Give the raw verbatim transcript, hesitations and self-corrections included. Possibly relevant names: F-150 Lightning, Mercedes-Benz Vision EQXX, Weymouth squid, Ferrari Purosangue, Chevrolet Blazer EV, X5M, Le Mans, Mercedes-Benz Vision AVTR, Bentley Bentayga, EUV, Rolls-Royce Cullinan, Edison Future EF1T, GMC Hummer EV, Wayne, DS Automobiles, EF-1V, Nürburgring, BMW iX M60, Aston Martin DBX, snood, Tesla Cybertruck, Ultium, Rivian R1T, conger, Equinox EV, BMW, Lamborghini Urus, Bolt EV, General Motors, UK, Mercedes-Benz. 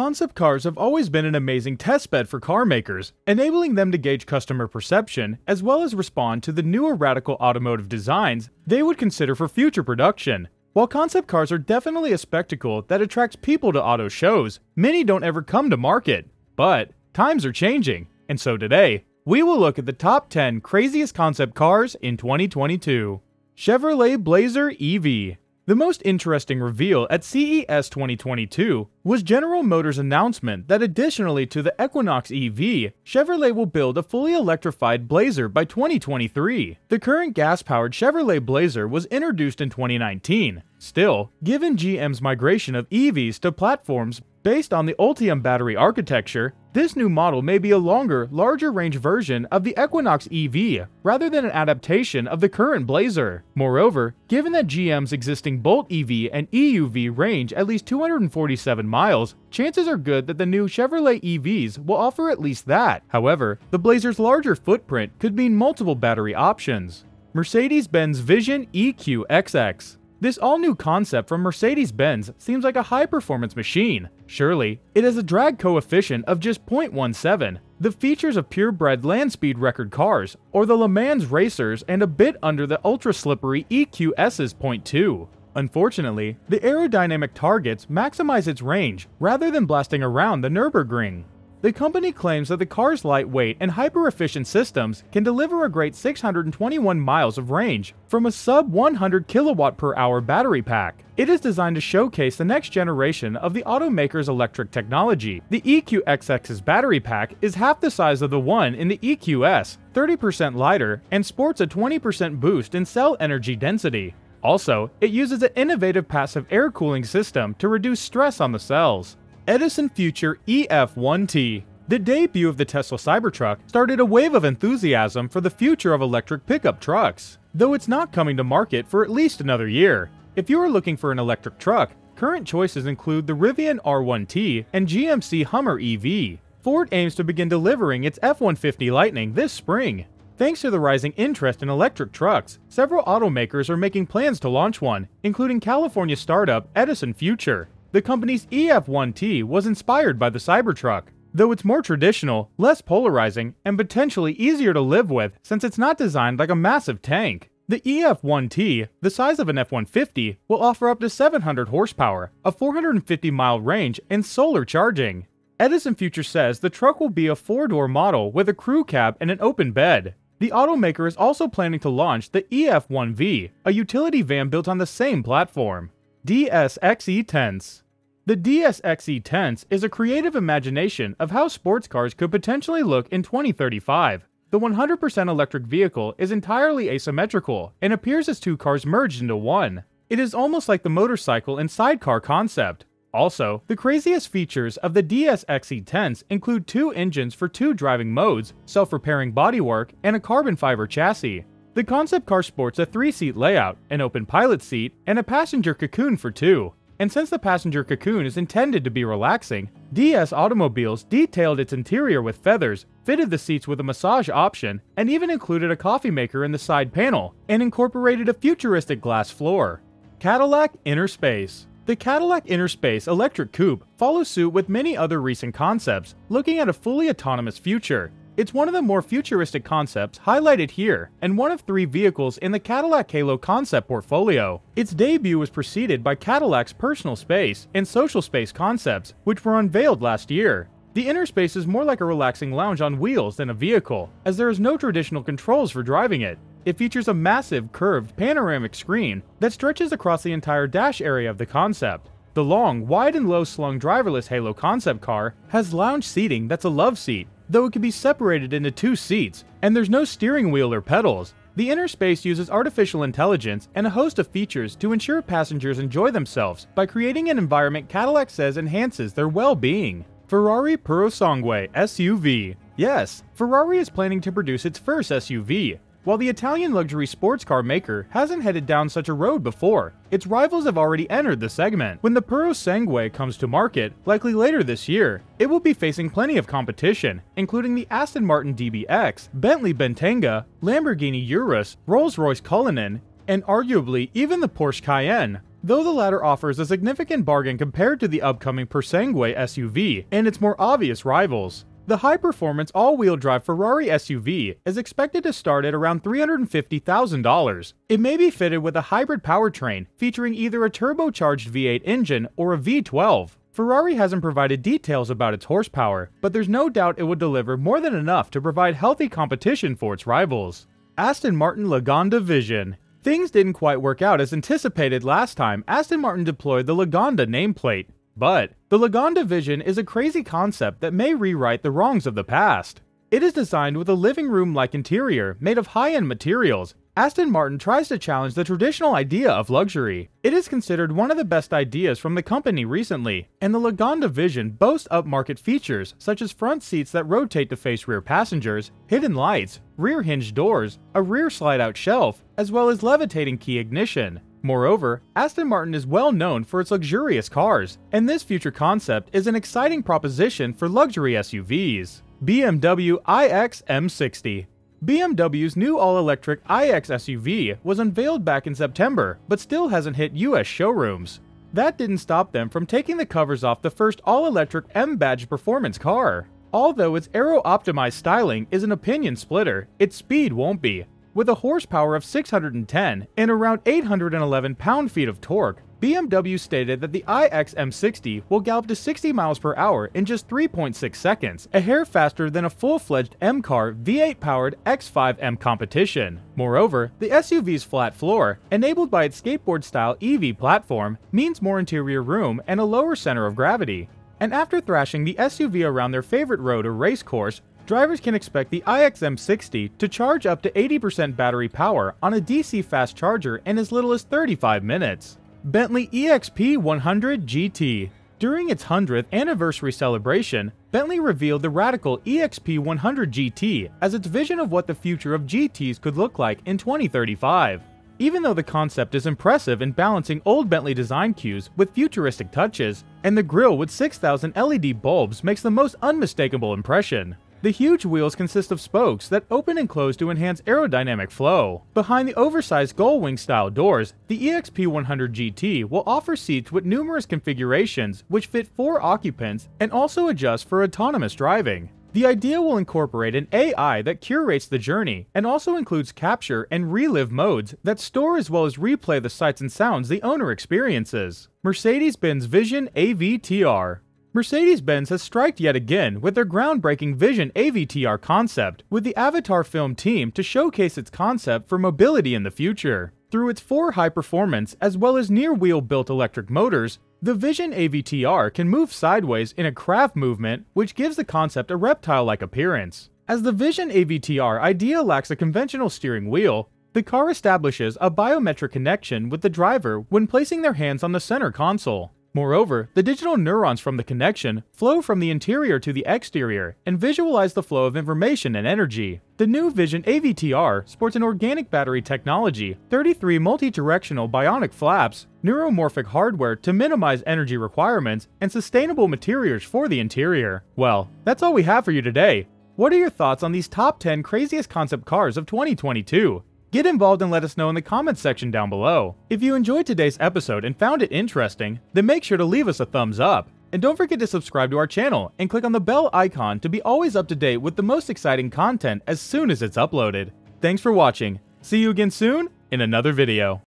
concept cars have always been an amazing testbed for car makers, enabling them to gauge customer perception as well as respond to the newer radical automotive designs they would consider for future production. While concept cars are definitely a spectacle that attracts people to auto shows, many don't ever come to market. But times are changing, and so today, we will look at the top ten craziest concept cars in twenty twenty-two. Chevrolet Blazer E V. The most interesting reveal at C E S twenty twenty-two was General Motors' announcement that additionally to the Equinox E V, Chevrolet will build a fully electrified Blazer by twenty twenty-three. The current gas-powered Chevrolet Blazer was introduced in twenty nineteen. Still, given G M's migration of E Vs to platforms based on the Ultium battery architecture, this new model may be a longer, larger-range version of the Equinox E V rather than an adaptation of the current Blazer. Moreover, given that G M's existing Bolt E V and E U V range at least two hundred forty-seven miles, chances are good that the new Chevrolet E Vs will offer at least that. However, the Blazer's larger footprint could mean multiple battery options. Mercedes-Benz Vision E Q X X. This all-new concept from Mercedes-Benz seems like a high-performance machine. Surely, it has a drag coefficient of just zero point one seven, the features of purebred land speed record cars, or the Le Mans racers, and a bit under the ultra-slippery E Q S's zero point two. Unfortunately, the aerodynamic targets maximize its range rather than blasting around the Nürburgring. The company claims that the car's lightweight and hyper-efficient systems can deliver a great six hundred twenty-one miles of range from a sub one hundred kilowatt per hour battery pack. It is designed to showcase the next generation of the automaker's electric technology. The E Q X X's battery pack is half the size of the one in the E Q S, thirty percent lighter, and sports a twenty percent boost in cell energy density. Also, it uses an innovative passive air cooling system to reduce stress on the cells. Edison Future E F one T. The debut of the Tesla Cybertruck started a wave of enthusiasm for the future of electric pickup trucks, though it's not coming to market for at least another year. If you are looking for an electric truck, current choices include the Rivian R one T and G M C Hummer E V. Ford aims to begin delivering its F one fifty Lightning this spring. Thanks to the rising interest in electric trucks, several automakers are making plans to launch one, including California startup Edison Future. The company's E F one T was inspired by the Cybertruck, though it's more traditional, less polarizing, and potentially easier to live with since it's not designed like a massive tank. The E F one T, the size of an F one fifty, will offer up to seven hundred horsepower, a four hundred fifty mile range, and solar charging. Edison Future says the truck will be a four-door model with a crew cab and an open bed. The automaker is also planning to launch the E F one V, a utility van built on the same platform. D S X E Tense. The D S X E Tense is a creative imagination of how sports cars could potentially look in twenty thirty-five. The one hundred percent electric vehicle is entirely asymmetrical and appears as two cars merged into one. It is almost like the motorcycle and sidecar concept. Also, the craziest features of the D S X E Tense include two engines for two driving modes, self-repairing bodywork, and a carbon fiber chassis. The concept car sports a three-seat layout, an open pilot seat, and a passenger cocoon for two. And since the passenger cocoon is intended to be relaxing, D S Automobiles detailed its interior with feathers, fitted the seats with a massage option, and even included a coffee maker in the side panel, and incorporated a futuristic glass floor. Cadillac Interspace. The Cadillac Interspace electric coupe follows suit with many other recent concepts, looking at a fully autonomous future. It's one of the more futuristic concepts highlighted here, and one of three vehicles in the Cadillac Halo concept portfolio. Its debut was preceded by Cadillac's personal space and social space concepts, which were unveiled last year. The Interspace is more like a relaxing lounge on wheels than a vehicle, as there is no traditional controls for driving it. It features a massive, curved, panoramic screen that stretches across the entire dash area of the concept. The long, wide and low-slung driverless Halo concept car has lounge seating that's a love seat, though it can be separated into two seats, and there's no steering wheel or pedals. The Interspace uses artificial intelligence and a host of features to ensure passengers enjoy themselves by creating an environment Cadillac says enhances their well-being. Ferrari Purosangue S U V. Yes, Ferrari is planning to produce its first S U V. While the Italian luxury sports car maker hasn't headed down such a road before, its rivals have already entered the segment. When the Purosangue comes to market, likely later this year, it will be facing plenty of competition, including the Aston Martin D B X, Bentley Bentayga, Lamborghini Urus, Rolls-Royce Cullinan, and arguably even the Porsche Cayenne. though the latter offers a significant bargain compared to the upcoming Purosangue S U V and its more obvious rivals. The high-performance all-wheel drive Ferrari S U V is expected to start at around three hundred fifty thousand dollars. It may be fitted with a hybrid powertrain featuring either a turbocharged V eight engine or a V twelve. Ferrari hasn't provided details about its horsepower, but there's no doubt it will deliver more than enough to provide healthy competition for its rivals. Aston Martin Lagonda Vision. Things didn't quite work out as anticipated last time Aston Martin deployed the Lagonda nameplate. But the Lagonda Vision is a crazy concept that may rewrite the wrongs of the past. It is designed with a living room-like interior made of high-end materials. Aston Martin tries to challenge the traditional idea of luxury. It is considered one of the best ideas from the company recently, and the Lagonda Vision boasts upmarket features such as front seats that rotate to face rear passengers, hidden lights, rear hinge doors, a rear slide-out shelf, as well as levitating key ignition. Moreover, Aston Martin is well known for its luxurious cars, and this future concept is an exciting proposition for luxury S U Vs. B M W iX M sixty. B M W's new all-electric iX S U V was unveiled back in September, but still hasn't hit U S showrooms. That didn't stop them from taking the covers off the first all-electric M-badged performance car. Although its aero-optimized styling is an opinion splitter, its speed won't be. With a horsepower of six hundred ten and around eight hundred eleven pound-feet of torque, B M W stated that the iX M sixty will gallop to sixty miles per hour in just three point six seconds, a hair faster than a full-fledged M-car V eight-powered X five M competition. Moreover, the S U V's flat floor, enabled by its skateboard-style E V platform, means more interior room and a lower center of gravity. And after thrashing the S U V around their favorite road or race course, drivers can expect the iX M sixty to charge up to eighty percent battery power on a D C fast charger in as little as thirty-five minutes. Bentley E X P one hundred G T. During its hundredth anniversary celebration, Bentley revealed the radical E X P one hundred G T as its vision of what the future of G Ts could look like in twenty thirty-five. Even though the concept is impressive in balancing old Bentley design cues with futuristic touches, and the grille with six thousand L E D bulbs makes the most unmistakable impression. The huge wheels consist of spokes that open and close to enhance aerodynamic flow. Behind the oversized Gullwing-style doors, the E X P one hundred G T will offer seats with numerous configurations which fit four occupants and also adjust for autonomous driving. The idea will incorporate an A I that curates the journey and also includes capture and relive modes that store as well as replay the sights and sounds the owner experiences. Mercedes-Benz Vision A V T R. Mercedes-Benz has striked yet again with their groundbreaking Vision A V T R concept with the Avatar film team to showcase its concept for mobility in the future. Through its four high-performance as well as near-wheel-built electric motors, the Vision A V T R can move sideways in a craft movement which gives the concept a reptile-like appearance. As the Vision A V T R idea lacks a conventional steering wheel, the car establishes a biometric connection with the driver when placing their hands on the center console. Moreover, the digital neurons from the connection flow from the interior to the exterior and visualize the flow of information and energy. The new Vision A V T R sports an organic battery technology, thirty-three multi-directional bionic flaps, neuromorphic hardware to minimize energy requirements, and sustainable materials for the interior. Well, that's all we have for you today. What are your thoughts on these top ten craziest concept cars of twenty twenty-two? Get involved and let us know in the comments section down below. If you enjoyed today's episode and found it interesting, then make sure to leave us a thumbs up. And don't forget to subscribe to our channel and click on the bell icon to be always up to date with the most exciting content as soon as it's uploaded. Thanks for watching. See you again soon in another video.